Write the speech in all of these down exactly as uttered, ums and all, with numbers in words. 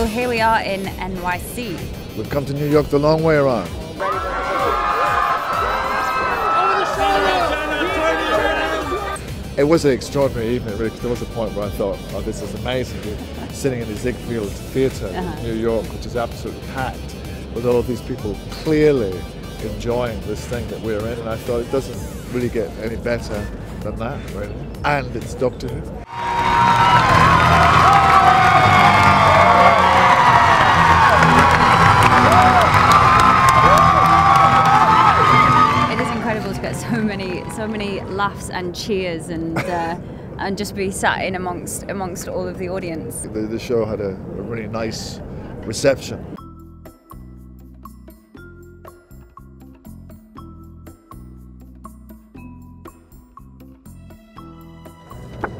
So here we are in N Y C. We've come to New York the long way around. It was an extraordinary evening, really, because there was a point where I thought, oh, this is amazing. We're sitting in the Ziegfeld Theatre uh-huh. in New York, which is absolutely packed, with all of these people clearly enjoying this thing that we're in. And I thought, it doesn't really get any better than that, really. And it's Doctor Who. So many, so many laughs and cheers, and uh, and just be sat in amongst amongst all of the audience. The, the show had a, a really nice reception.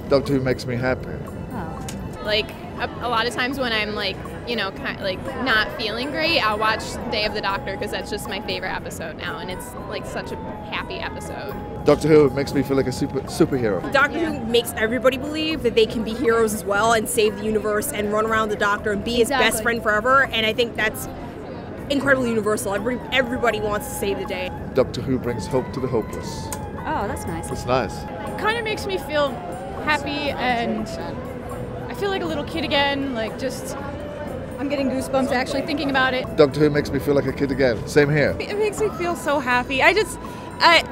Doctor Who makes me happy. Oh. Like a, a lot of times when I'm like, you know, kind of like not feeling great, I'll watch Day of the Doctor because that's just my favorite episode now, and it's like such a happy episode. Doctor Who makes me feel like a super superhero. Doctor yeah. Who makes everybody believe that they can be heroes as well and save the universe and run around the Doctor and be exactly. his best friend forever, and I think that's incredibly universal. Every, everybody wants to save the day. Doctor Who brings hope to the hopeless. Oh, that's nice. It's nice. It kind of makes me feel happy, and I feel like a little kid again, like just I'm getting goosebumps actually thinking about it. Doctor Who makes me feel like a kid again. Same here. It makes me feel so happy. I just, I,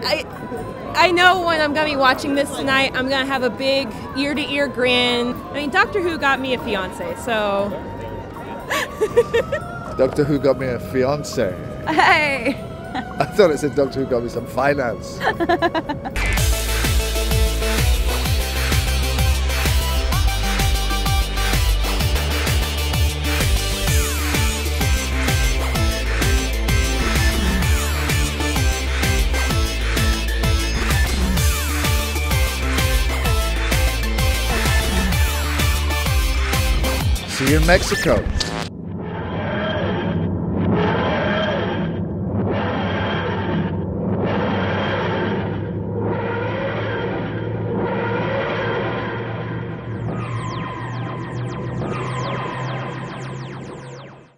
I, I know when I'm gonna be watching this tonight, I'm gonna have a big ear-to-ear grin. I mean, Doctor Who got me a fiance, so. Doctor Who got me a fiance. Hey. I thought it said Doctor Who got me some finance. See you in Mexico.